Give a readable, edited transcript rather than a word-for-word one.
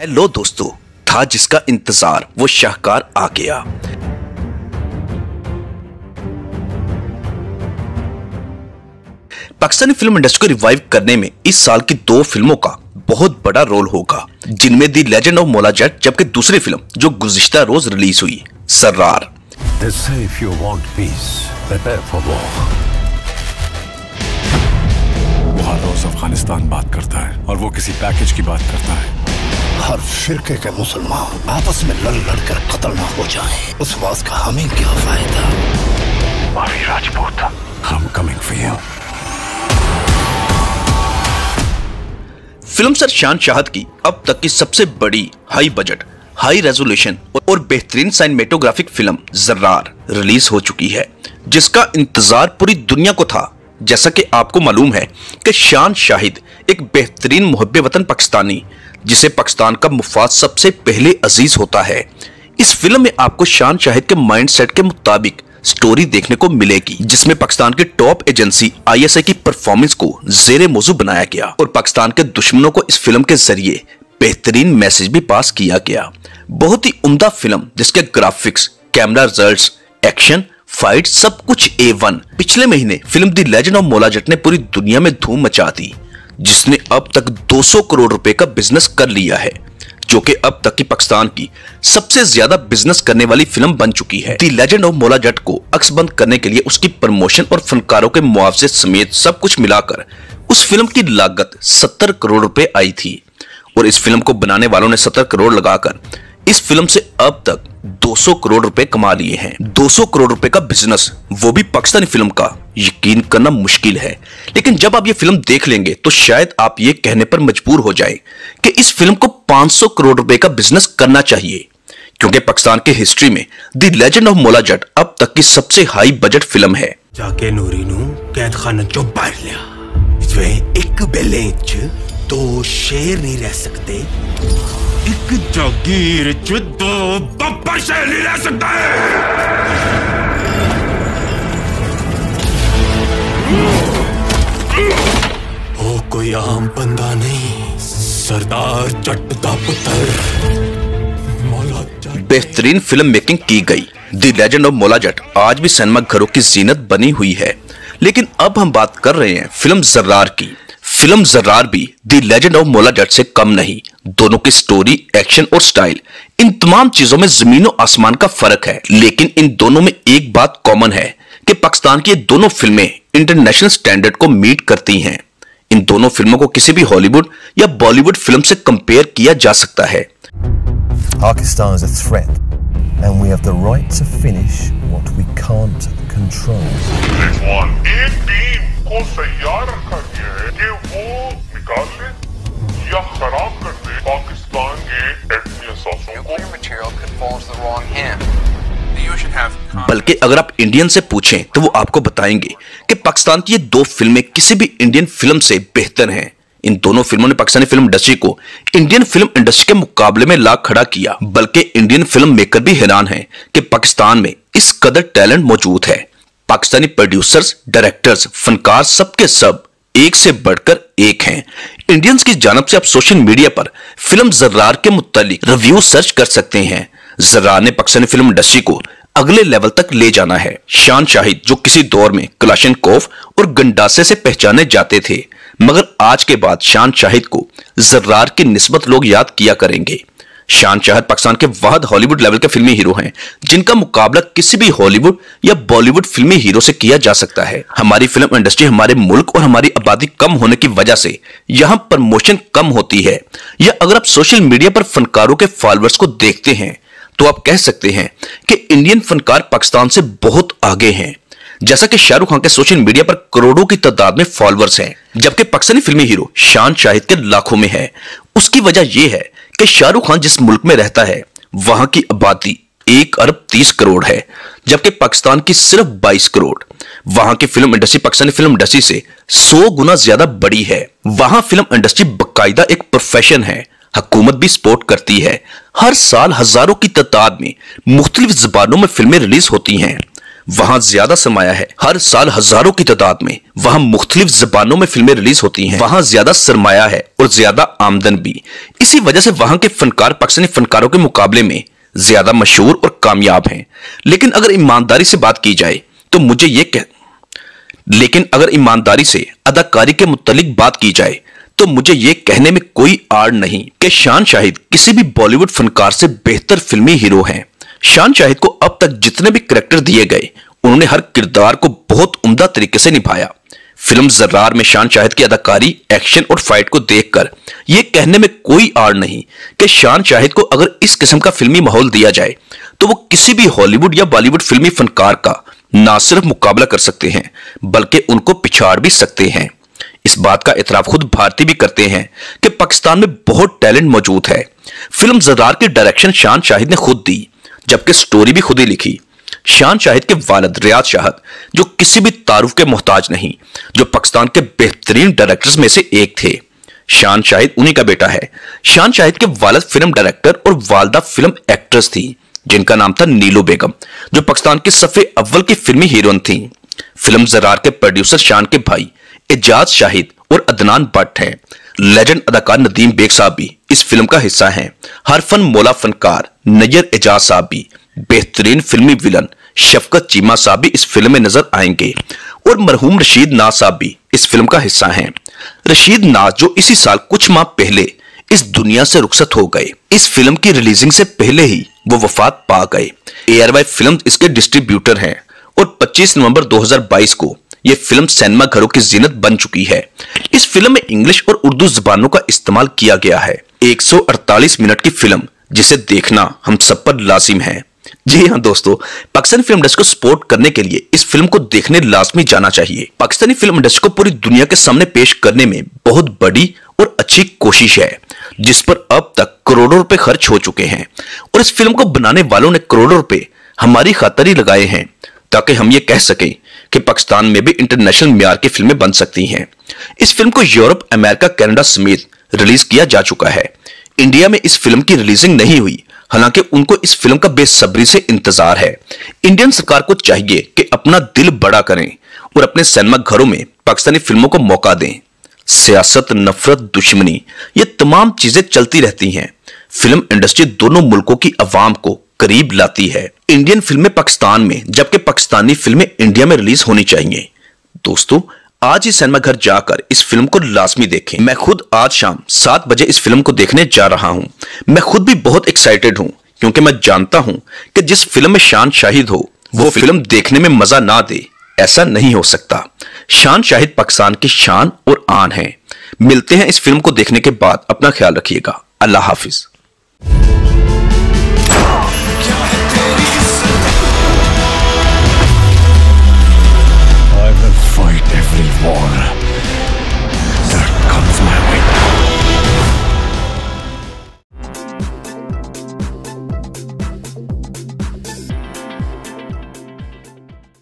Hello दोस्तों, था जिसका इंतजार वो शाहकार आ गया। पाकिस्तानी फिल्म इंडस्ट्री को रिवाइव करने में इस साल की दो फिल्मों का बहुत बड़ा रोल होगा, जिनमें the legend of Maula Jatt जबकि दूसरी फिल्म जो गुज़िश्ता रोज रिलीज हुई ज़र्रार। वो हर रोज अफगानिस्तान बात करता है और वो किसी पैकेज की बात करता है। हर फिरके के मुसलमान आपस में लड़ लड़ कर कत्ल न हो जाएं। उस वास का हमें क्या फायदा? माफी राजपूत, हम coming for you. Film sir Shaan Shahid की अब तक की सबसे बड़ी हाई बजट, हाई रेजोल्यूशन और बेहतरीन साइनेमेटोग्राफिक फिल्म ज़र्रार रिलीज हो चुकी है, जिसका इंतजार पूरी दुनिया को था। जैसा कि आपको मालूम है कि शान शाहिद एक बेहतरीन मुहब्बे वतन पाकिस्तानी, जिसे पाकिस्तान का मुफाद सबसे पहले अजीज होता है। इस फिल्म में आपको शान शाहिद के माइंडसेट के मुताबिक स्टोरी देखने को मिलेगी, जिसमें पाकिस्तान की टॉप एजेंसी ISA की परफॉर्मेंस को जेरे मौजू बनाया गया और पाकिस्तान के दुश्मनों को इस फिल्म के जरिए बेहतरीन मैसेज भी पास किया गया। बहुत ही उम्दा फिल्म, जिसके graphics, camera results, action, fight सब कुछ A1। पिछले महीने film the legend of Maula Jatt ने पूरी दुनिया में धूम मचा दी, जिसने अब तक 200 करोड़ रुपए का बिजनेस कर लिया है, जो कि अब तक की पाकिस्तान की सबसे ज्यादा बिजनेस करने वाली फिल्म बन चुकी है। The legend of Maula Jatt को अक्सबंद करने के लिए उसकी प्रमोशन और फनकारों के मुआवजे समेत सब कुछ मिलाकर उस फिल्म की लागत 70 करोड़ रुपए आई थी और इस फिल्म को बनाने वालों ने 70 करोड़ लगाकर इस फिल्म से अब तक 200 करोड़ रुपए कमा लिए हैं। 200 करोड़ रुपए का बिजनेस, वो भी पाकिस्तानी फिल्म का, यकीन करना मुश्किल है। लेकिन जब आप ये फिल्म देख लेंगे तो शायद आप ये कहने पर मजबूर हो जाएं कि इस फिल्म को 500 करोड़ रुपए का बिजनेस करना चाहिए, क्योंकि पाकिस्तान की हिस्ट्री में the legend of Maula Jatt अब तक की सबसे हाई बजट फिल्म है। जाके नूरी नू कैद खाना चो बाहर लिया, इसमें एक बेले इंच दो शेर नहीं रह सकते, एक जागीर चुद्दो बब्बर शेर नहीं रह सकता है। वो कोई आम बंदा नहीं, सरदार जट दा पुत्तर मौला जट। बेहतरीन फिल्म मेकिंग की गई। The legend of Maula Jatt आज भी सिनेमा घरों की जीनत बनी हुई है। लेकिन अब हम बात कर रहे हैं फिल्म ज़र्रार की। फिल्म ज़र्रार भी the legend of Maula Jatt से कम नहीं। दोनों की स्टोरी, एक्शन और स्टाइल, इन तमाम चीजों में जमीन और आसमान का फर्क है। लेकिन इन दोनों में एक बात कॉमन है कि पाकिस्तान की ये दोनों फिल्में इंटरनेशनल स्टैंडर्ड को मीट करती हैं। इन दोनों फिल्मों को किसी भी हॉलीवुड या बॉलीवुड फिल्म से कंपेयर किया जा सकता है। Pakistan is a threat and we have the right to finish what we can't control. तैयार रखा गया है कि वो निकाल ले या खराब कर दे पाकिस्तान के एटमी असासों को। बल्कि अगर आप इंडियन से पूछें तो वो आपको बताएंगे कि पाकिस्तान की ये दो फिल्में किसी भी इंडियन फिल्म से बेहतर हैं। इन दोनों फिल्मों ने पाकिस्तानी फिल्म इंडस्ट्री को इंडियन फिल्म इंडस्ट्री के मुकाबले में ला खड़ा किया। बल्कि इंडियन फिल्म मेकर भी हैरान है कि पाकिस्तान में इस कदर टैलेंट मौजूद है। पाकिस्तानी प्रोड्यूसर्स, डायरेक्टर्स, फनकार सबके सब एक से बढ़कर एक हैं। इंडियंस की जानब से आप सोशल मीडिया पर फिल्म ज़र्रार के मुतालिक रिव्यू सर्च कर सकते हैं। ज़र्रार ने पाकिस्तानी फिल्म इंडस्ट्री को अगले लेवल तक ले जाना है। शान शाहिद, जो किसी दौर में कलाशनकोव और गंडासे से पहचाने जाते थे, मगर आज के बाद शान शाहिद को ज़र्रार की निस्बत लोग याद किया करेंगे। शान शाहिद पाकिस्तान के वाहद हॉलीवुड लेवल के फिल्मी हीरो हैं, जिनका मुकाबला किसी भी हॉलीवुड या बॉलीवुड फिल्मी हीरो से किया जा सकता है। हमारी फिल्म इंडस्ट्री हमारे मुल्क और हमारी आबादी कम होने की वजह से यहाँ प्रमोशन कम होती है, या अगर आप सोशल मीडिया पर फनकारों के फॉलोअर्स को देखते हैं तो आप कह सकते हैं कि इंडियन फनकार पाकिस्तान से बहुत आगे हैं। जैसा कि शाहरुख खान के सोशल मीडिया पर करोड़ों की तादाद में फॉलोअर्स हैं, जबकि पाकिस्तानी फिल्मी हीरो शान शाहिद के लाखों में है। उसकी वजह यह है कि शाहरुख खान जिस मुल्क में रहता है वहां की आबादी 1 अरब 30 करोड़ है, जबकि पाकिस्तान की सिर्फ 22 करोड़। वहां की film industry Pakistani film industry से 100 गुना ज्यादा बड़ी है। वहां फिल्म इंडस्ट्री बाकायदा एक प्रोफेशन है, हुकूमत भी सपोर्ट करती है। हर साल हजारों की तादाद में मुख्तलिफ जबानों में फिल्में रिलीज होती हैं। वहाँ ज्यादा सरमाया है, हर साल हजारों की तादाद में वहाँ मुख्तलिफ जबानों में फिल्में रिलीज होती हैं, वहाँ ज्यादा सरमाया है और ज्यादा आमदन भी। इसी वजह से वहाँ के फनकार पाकिस्तानी फनकारों के मुकाबले में ज्यादा मशहूर और कामयाब हैं। लेकिन अगर ईमानदारी से अदाकारी के मुतालिक बात की जाए तो मुझे ये कहने में कोई आड़ नहीं कि शान शाहिद किसी भी बॉलीवुड फनकार से बेहतर फिल्मी हीरो हैं। शान शाहिद को अब तक जितने भी कैरेक्टर दिए गए उन्होंने हर किरदार को बहुत उम्दा तरीके से निभाया। फिल्म जर्रार में शान शाहिद की अदाकारी, एक्शन और फाइट को देखकर यह कहने में कोई आड़ नहीं कि शान शाहिद को अगर इस किस्म का फिल्मी माहौल दिया जाए तो वो किसी भी हॉलीवुड या बॉलीवुड फिल्मी फनकार का ना सिर्फ मुकाबला कर सकते हैं बल्कि उनको पिछाड़ भी सकते हैं। इस बात का इतराफ खुद भारती भी करते हैं कि पाकिस्तान में बहुत टैलेंट मौजूद है। फिल्म ज़रार की डायरेक्शन शान शाहिद ने खुद दी, जबकि स्टोरी भी खुद ही लिखी। शान शाहिद के वालिद रियाज शाहिद, जो किसी भी तारुफ के मोहताज नहीं, जो पाकिस्तान के बेहतरीन डायरेक्टर्स में से एक थे। शान शाहिद उन्हीं का बेटा है। शान शाहिद के वालिद फिल्म डायरेक्टर और वालदा फिल्म एक्ट्रेस थी जिनका नाम था नीलू बेगम, जो पाकिस्तान की सफ़े अव्वल की फिल्मी हीरोइन थीं। फिल्म ज़रार के प्रोड्यूसर शान के भाई एजाज शाहिद और अदनान भट्ट हैं। लेजेंड अदाकार नदीम बेग साहब भी इस फिल्म का हिस्सा हैं। हर फन मौला फनकार नजर एजाज साहब भी, बेहतरीन फिल्मी विलन शफकत चीमा साहब भी इस फिल्म में नजर आएंगे और मरहूम रशीद नाज साहब भी इस फिल्म का हिस्सा हैं। रशीद नाज जो इसी साल कुछ माह पहले इस दुनिया से रुखसत हो गए, इस फिल्म की रिलीजिंग से पहले ही वो वफात पा गए। ARY फिल्म इसके डिस्ट्रीब्यूटर हैं और 25 नवंबर 2022 को ये फिल्म सिनेमा घरों की जीनत बन चुकी है। इस फिल्म में इंग्लिश और उर्दू जुबानों का इस्तेमाल किया गया है। 148 मिनट की फिल्म जिसे देखना हम सब पर लाजिम है। जी हाँ दोस्तों, पाकिस्तानी फिल्म इंडस्ट्री को सपोर्ट करने के लिए इस फिल्म को देखने लाजमी जाना चाहिए। पाकिस्तानी फिल्म इंडस्ट्री को पूरी दुनिया के सामने पेश करने में बहुत बड़ी और अच्छी कोशिश है, जिस पर अब तक करोड़ों रुपए खर्च हो चुके हैं और इस फिल्म को बनाने वालों ने करोड़ों रुपए हमारी खातिर ही लगाए हैं ताकि हम ये कह सकें कि पाकिस्तान में भी इंटरनेशनल म्यार की फिल्में बन सकती हैं। इस फिल्म को यूरोप, अमेरिका, कनाडा समेत रिलीज किया जा चुका है। इंडिया में इस फिल्म की रिलीजिंग नहीं हुई, हालांकि उनको इस फिल्म का बेसब्री से इंतजार है। इंडियन सरकार को चाहिए कि अपना दिल बड़ा करें और अपने सिनेमा घरों में पाकिस्तानी फिल्मों को मौका दें। सियासत, नफरत, दुश्मनी, ये तमाम चीजें चलती रहती हैं। फिल्म इंडस्ट्री दोनों मुल्कों की अवाम को करीब लाती है। इंडियन फिल्में पाकिस्तान में, जबकि पाकिस्तानी फिल्में इंडिया में रिलीज होनी चाहिए। दोस्तों, आज ही सिनेमा घर जाकर इस फिल्म को लाजमी देखें। मैं खुद आज शाम 7 बजे इस फिल्म को देखने जा रहा हूं। मैं खुद भी बहुत एक्साइटेड हूं क्योंकि मैं जानता हूं कि जिस फिल्म में शान शाहिद हो वो फिल्म देखने में मजा ना दे, ऐसा नहीं हो सकता। शान शाहिद पाकिस्तान की शान और आन है। मिलते हैं इस फिल्म को देखने के बाद। अपना ख्याल रखिएगा। अल्लाह हाफिज।